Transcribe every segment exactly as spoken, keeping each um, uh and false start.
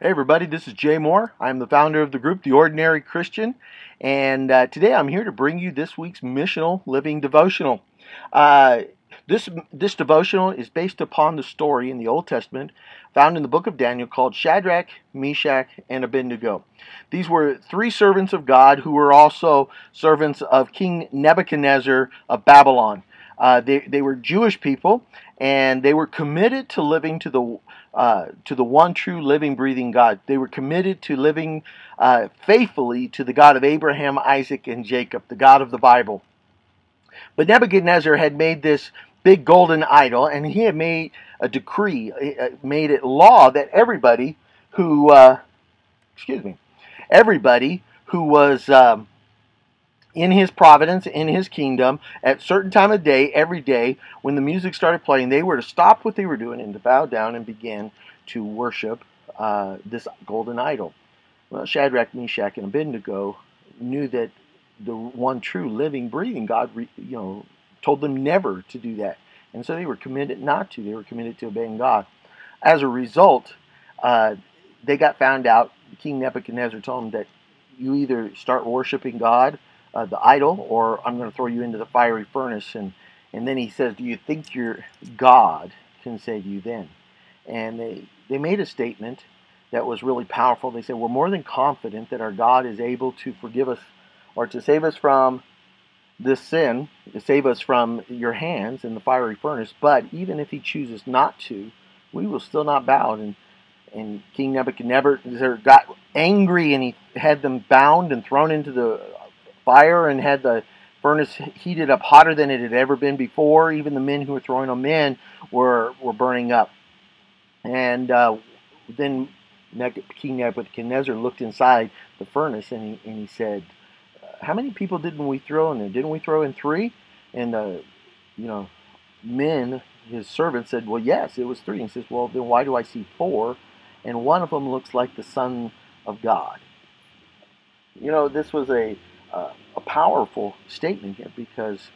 Hey everybody, this is Jay Moore. I'm the founder of the group, The Ordinary Christian, and uh, today I'm here to bring you this week's Missional Living Devotional. Uh, this, this devotional is based upon the story in the Old Testament found in the book of Daniel called Shadrach, Meshach, and Abednego. These were three servants of God who were also servants of King Nebuchadnezzar of Babylon. Uh, they, they were Jewish people, and they were committed to living to the uh, to the one true living, breathing God. They were committed to living uh, faithfully to the God of Abraham, Isaac, and Jacob, the God of the Bible. But Nebuchadnezzar had made this big golden idol, and he had made a decree, made it law that everybody who, uh, excuse me, everybody who was Um, in his providence, in his kingdom, at certain time of day, every day, when the music started playing, they were to stop what they were doing and to bow down and begin to worship uh, this golden idol. Well, Shadrach, Meshach, and Abednego knew that the one true, living, breathing God, you know, told them never to do that, and so they were committed not to. They were committed to obeying God. As a result, uh, they got found out. King Nebuchadnezzar told them that you either start worshiping God, Uh, the idol, or I'm going to throw you into the fiery furnace. And and then he says, do you think your God can save you then? And they, they made a statement that was really powerful. They said, we're more than confident that our God is able to forgive us, or to save us from this sin, to save us from your hands in the fiery furnace. But even if he chooses not to, we will still not bow. And and King Nebuchadnezzar got angry, and he had them bound and thrown into the fire and had the furnace heated up hotter than it had ever been before. Even the men who were throwing them in were, were burning up. And uh, then King Nebuchadnezzar looked inside the furnace, and he, and he said, how many people didn't we throw in there? Didn't we throw in three? And the you know, men, his servants, said, well, yes, it was three. And he says, well, then why do I see four? And one of them looks like the Son of God. You know, this was a Uh, a powerful statement here, because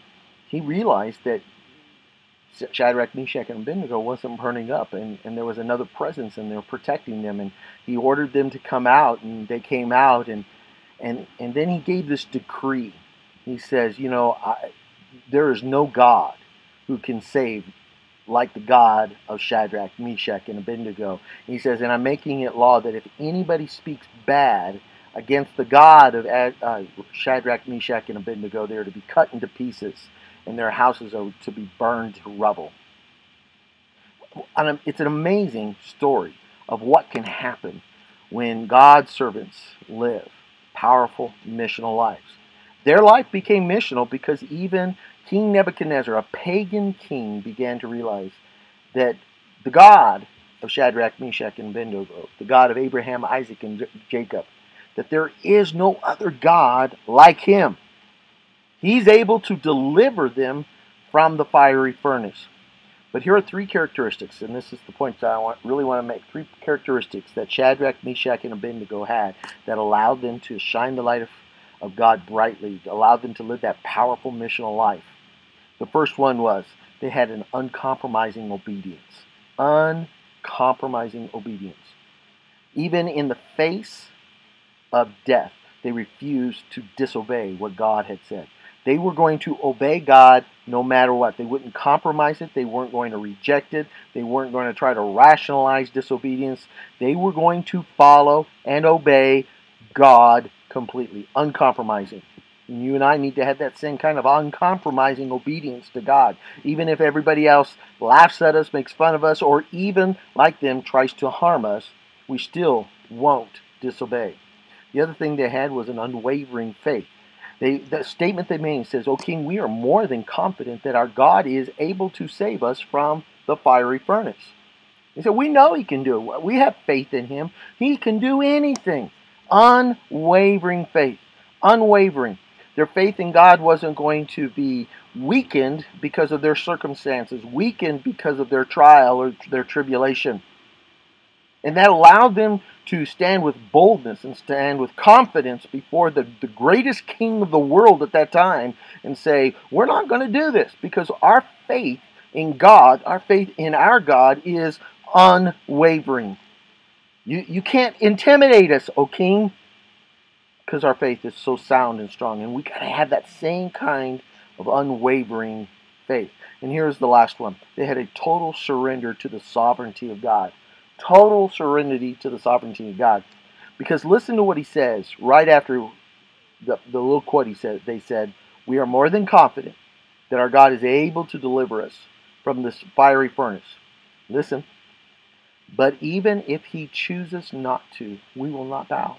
he realized that Shadrach, Meshach, and Abednego wasn't burning up, and, and there was another presence, and they were protecting them, and he ordered them to come out, and they came out, and and, and then he gave this decree. He says, you know, I, there is no God who can save like the God of Shadrach, Meshach, and Abednego. He says, and I'm making it law that if anybody speaks bad against the God of uh, Shadrach, Meshach, and Abednego, they are to be cut into pieces, and their houses are to be burned to rubble. And it's an amazing story of what can happen when God's servants live powerful missional lives. Their life became missional because even King Nebuchadnezzar, a pagan king, began to realize that the God of Shadrach, Meshach, and Abednego, the God of Abraham, Isaac, and Jacob, that there is no other God like him. He's able to deliver them from the fiery furnace. But here are three characteristics, and this is the point that I want, really want to make. Three characteristics that Shadrach, Meshach, and Abednego had that allowed them to shine the light of, of God brightly, allowed them to live that powerful missional life. The first one was they had an uncompromising obedience. Uncompromising obedience. Even in the face of death, they refused to disobey what God had said. They were going to obey God no matter what. They wouldn't compromise it. They weren't going to reject it. They weren't going to try to rationalize disobedience. They were going to follow and obey God completely, uncompromising. And you and I need to have that same kind of uncompromising obedience to God, even if everybody else laughs at us, makes fun of us, or even, like them, tries to harm us. We still won't disobey. The other thing they had was an unwavering faith. They, the statement they made says, O King, we are more than confident that our God is able to save us from the fiery furnace. They said, we know he can do it. We have faith in him. He can do anything. Unwavering faith. Unwavering. Their faith in God wasn't going to be weakened because of their circumstances, weakened because of their trial or their tribulation. And that allowed them to stand with boldness and stand with confidence before the, the greatest king of the world at that time and say, we're not going to do this because our faith in God, our faith in our God is unwavering. You, you can't intimidate us, O King, because our faith is so sound and strong. And we got to have that same kind of unwavering faith. And here's the last one. They had a total surrender to the sovereignty of God. Total surrender to the sovereignty of God. Because listen to what he says right after the, the little quote he said. They said, "We are more than confident that our God is able to deliver us from this fiery furnace." Listen. "But even if he chooses not to, we will not bow."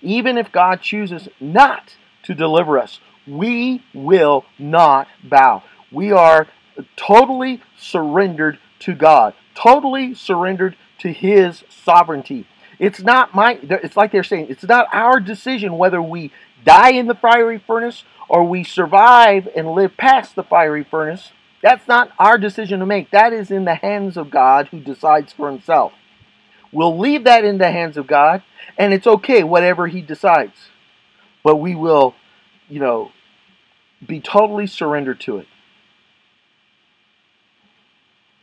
Even if God chooses not to deliver us, we will not bow. We are totally surrendered to God, totally surrendered to his sovereignty. It's not my, it's like they're saying, it's not our decision whether we die in the fiery furnace or we survive and live past the fiery furnace. That's not our decision to make. That is in the hands of God, who decides for himself. We'll leave that in the hands of God, and it's okay, whatever he decides. But we will, you know, be totally surrendered to it.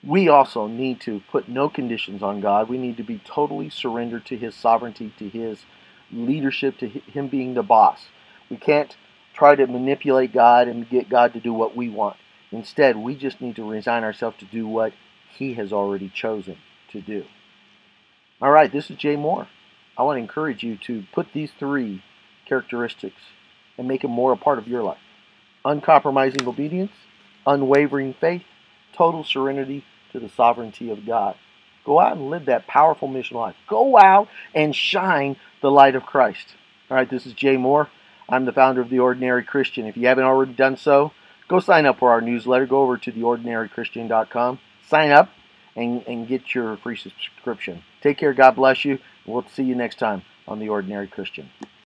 We also need to put no conditions on God. We need to be totally surrendered to his sovereignty, to his leadership, to him being the boss. We can't try to manipulate God and get God to do what we want. Instead, we just need to resign ourselves to do what he has already chosen to do. All right, this is Jay Moore. I want to encourage you to put these three characteristics and make them more a part of your life. Uncompromising obedience, unwavering faith, total serenity to the sovereignty of God. Go out and live that powerful mission life. Go out and shine the light of Christ. All right, this is Jay Moore. I'm the founder of The Ordinary Christian. If you haven't already done so, go sign up for our newsletter. Go over to the ordinary christian dot com. Sign up and, and get your free subscription. Take care. God bless you. We'll see you next time on The Ordinary Christian.